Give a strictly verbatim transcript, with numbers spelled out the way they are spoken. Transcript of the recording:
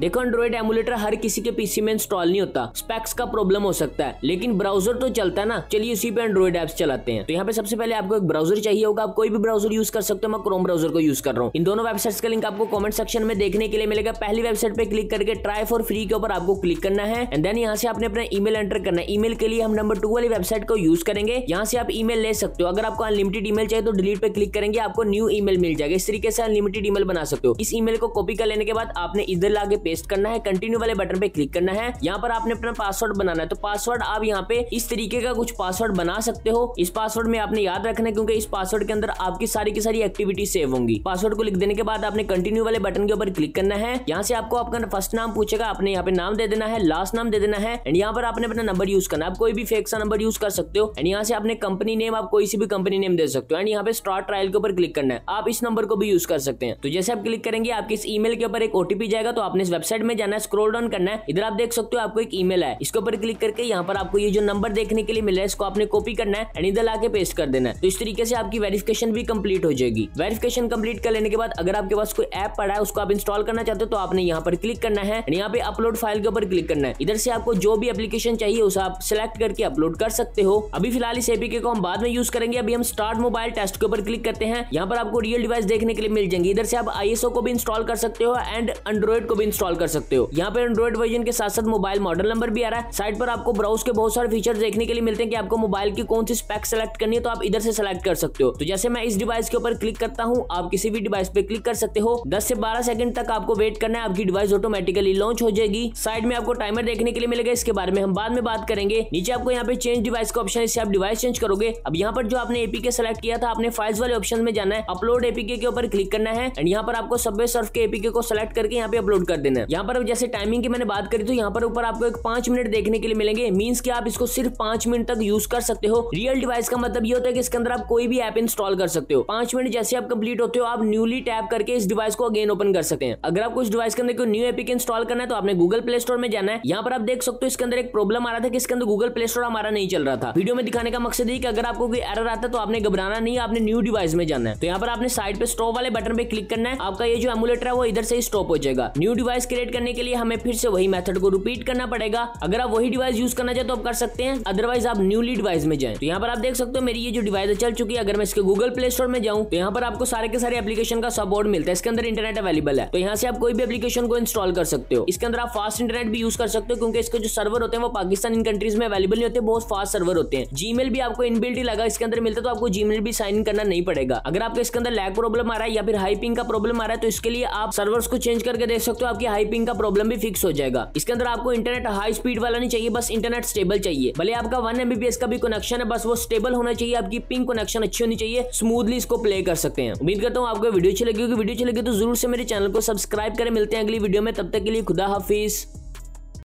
देखो Android emulator हर किसी के पीसी में इंस्टॉल नहीं होता, स्पेक्स का प्रॉब्लम हो सकता है, लेकिन ब्राउजर तो चलता है ना। चलिए उसी पे एंड्रॉइड एप्स चलाते हैं। तो यहाँ पे सबसे पहले आपको एक ब्राउजर चाहिए होगा। आप कोई भी ब्राउजर यूज कर सकते हो, मैं क्रोम ब्राउजर को यूज कर रहा हूँ। इन दोनों वेबसाइट्स का लिंक आपको कमेंट सेक्शन में देखने के लिए मिलेगा। पहली वेबसाइट पे क्लिक करके ट्राई फॉर फ्री के ऊपर आपको क्लिक करना है एंड देन यहाँ से आपने अपना ईमेल एंटर करना है। ईमेल के लिए हम नंबर टू वाली वेबसाइट को यूज करेंगे। यहाँ से आप ईमेल ले सकते हो। अगर आपको अनलिमिटेड ईमेल चाहिए तो डिलीट पे क्लिक करेंगे, आपको न्यू ईमेल मिल जाएगा। इस तरीके से अनलिमिटेड ईमेल बना सकते हो। इस ईमेल को कॉपी कर लेने के बाद आपने इधर लाके पेस्ट करना है, कंटिन्यू वाले बटन पे क्लिक करना है। यहाँ पर आपने अपना पासवर्ड बनाना है। तो पासवर्ड आप यहाँ पे इस तरीके का कुछ पासवर्ड बना सकते हो। इस पासवर्ड में आपने याद रखना है क्योंकि इस पासवर्ड के अंदर आपकी सारी की सारी एक्टिविटी सेव होंगी। पासवर्ड को लिख देने के बाद आपने कंटिन्यू वाले बटन के ऊपर क्लिक करना है। यहाँ से आपको आपका फर्स्ट नाम पूछेगा, आपने यहाँ पे नाम दे देना है, लास्ट नाम दे देना है एंड यहाँ पर आपने अपना नंबर यूज करना है। आप कोई भी फेक सा नंबर यूज कर सकते हो एंड यहाँ से आपने कंपनी नेम, आप कोई भी कंपनी नेम दे सकते हो एंड यहाँ पे स्टार्ट ट्रायल के ऊपर क्लिक करना है। आप इस नंबर को भी यूज कर सकते हैं। तो जैसे आप क्लिक करेंगे आपके इस ईमेल के ऊपर एक ओटीपी जाएगा। तो आपने इस वेबसाइट में जाना है, स्क्रॉल डाउन करना है, इधर आप देख सकते हो आपको एक ईमेल है। इसके ऊपर क्लिक करके यहाँ पर आपको ये जो नंबर देखने के लिए मिला है इसको आपने कॉपी करना है एंड इधर लाके पेस्ट कर देना है। तो इस तरीके से आपकी वेरिफिकेशन भी कंप्लीट हो जाएगी। वेरिफिकेशन कंप्लीट कर लेने के बाद अगर आपके पास कोई ऐप पड़ा है उसको आप इंस्टॉल करना चाहते हो तो आपने यहाँ पर क्लिक करना है एंड यहाँ पे अपलोड फाइल के ऊपर क्लिक करना है। इधर से आपको जो भी एप्लीकेशन चाहिए उसे आप सिलेक्ट करके अपलोड कर सकते हो। अभी फिलहाल इस एपीके को हम बाद में यूज करेंगे। अभी हम स्टार्ट मोबाइल टेस्ट के ऊपर क्लिक करते हैं। यहाँ पर आपको रियल डिवाइस देखने के लिए मिल जाएंगे। इधर से आप आईएसओ को भी इंस्टॉल कर सकते हो एंड एंड्रॉइड को भी इंस्टॉल कर सकते हो। यहाँ पे एंड्रॉइड वर्जन के साथ साथ मोबाइल मॉडल नंबर भी आ रहा है। साइट पर आपको ब्राउज के बहुत सारे फीचर देखने के लिए मिलते हैं कि आपको मोबाइल की कौन सी स्पेक सेलेक्ट करनी है, तो आप इधर से सेलेक्ट कर सकते हो। तो जैसे मैं इस डिवाइस के ऊपर क्लिक करता हूँ, आप किसी भी डिवाइस पे क्लिक कर सकते हो। दस से बारह सेकंड तक आपको वेट करना है, आपकी डिवाइस ऑटोमेटिकली लॉन्च हो जाएगी। साइड में आपको टाइमर देखने के लिए मिलेगा, इसके बारे में हम बाद में बात करेंगे। नीचे आपको यहाँ पे चेंज डिवाइस का ऑप्शन है, इससे आप डिवाइस चेंज करोगे। अब यहाँ पर जो आपने एपीके सेलेक्ट किया था, आपने फाइल्स वाले ऑप्शन में जाना है, अपलोड एपीके के ऊपर क्लिक करना है एंड यहाँ पर आपको सबवे सर्फ के एपीके को सेलेक्ट करके यहाँ पे अपलोड कर देना है। यहाँ पर जैसे टाइमिंग की मैंने बात करी तो यहाँ पर ऊपर आपको एक पांच मिनट देखने के लिए मिलेंगे। मींस कि आप इसको सिर्फ पांच मिनट तक यूज कर सकते हो। रियल डिवाइस का मतलब ये होता है कि इसके अंदर आप कोई भी ऐप इंस्टॉल कर सकते हो। पांच मिनट जैसे आप कंप्लीट होते हो आप न्यूली टैप करके इस डिवाइस को अगेन ओपन कर सकते हैं। अगर आपको इस डिवाइस के अंदर कोई न्यू एपीके इंस्टॉल करना है तो आपने गूगल प्ले स्टोर में जाना है। यहाँ पर आप देख सकते हो इसके अंदर एक प्रॉब्लम आ रहा था कि इसके अंदर गूगल प्ले स्टोर हमारा नहीं चल रहा था। वीडियो में दिखाने का मकसद है कि अगर आपको कोई एरर आता है तो आपने घबराना नहीं, आपने न्यू डिवाइस में जाना है। तो यहाँ पर आपने साइड पे स्टॉप वाले बटन पे क्लिक करना है, आपका ये जो एमुलेटर है वो इधर से स्टॉप हो जाएगा। न्यू डिवाइस क्रिएट करने के लिए हमें फिर से वही मेथड को रिपीट करना पड़ेगा। अगर आप वही डिवाइस यूज करना चाहते हो तो आप कर सकते हैं, अदरवाइज आप न्यूली डिवाइस में जाएं। तो यहाँ पर आप देख सकते हो मेरी ये जो डिवाइस चल चुकी है। अगर मैं इसके गूगल प्ले स्टोर में जाऊँ तो यहाँ पर आपको सारे के सारे एप्लीकेशन का सपोर्ट मिलता है, इसके अंदर इंटरनेट अवेलेबल है। तो यहाँ से आप कोई भी एप्लीकेशन को इंस्टॉल कर सकते हो। इसके अंदर आप फास्ट इंटरनेट भी यूज कर सकते हो क्योंकि इसके जो सर्वर होते हैं वो पाकिस्तान इन कंट्रीज में अवेलेबल नहीं होते, बहुत फास्ट सर्वर होते हैं। जीमेल भी आपको इनबिल्ट ही लगा इसके अंदर मिलता है, तो आपको जीमेल भी साइन इन करना नहीं पड़ेगा। अगर आपको इसके अंदर लैग प्रॉब्लम आ रहा है या फिर हाई पिंग का प्रॉब्लम आ रहा है तो इसके लिए आप सर्वर्स को चेंज करके देख सकते हो, आपकी हाई पिंग का प्रॉब्लम भी फिक्स हो जाएगा। इसके अंदर आपको इंटरनेट हाई स्पीड वाला नहीं चाहिए, बस इंटरनेट स्टेबल चाहिए। भले आपका वन एमबीपीएस का भी कनेक्शन है, बस वो स्टेबल होना चाहिए, आपकी पिंग कनेक्शन अच्छी होनी चाहिए। स्मूथली इसको प्ले कर सकते हैं। उम्मीद करता हूँ आपको वीडियो अच्छी लगी होगी। वीडियो अच्छी लगी तो जरूर से मेरे चैनल को सब्सक्राइब करें। मिलते हैं अगली वीडियो में, तब तक के लिए खुदा हाफिज।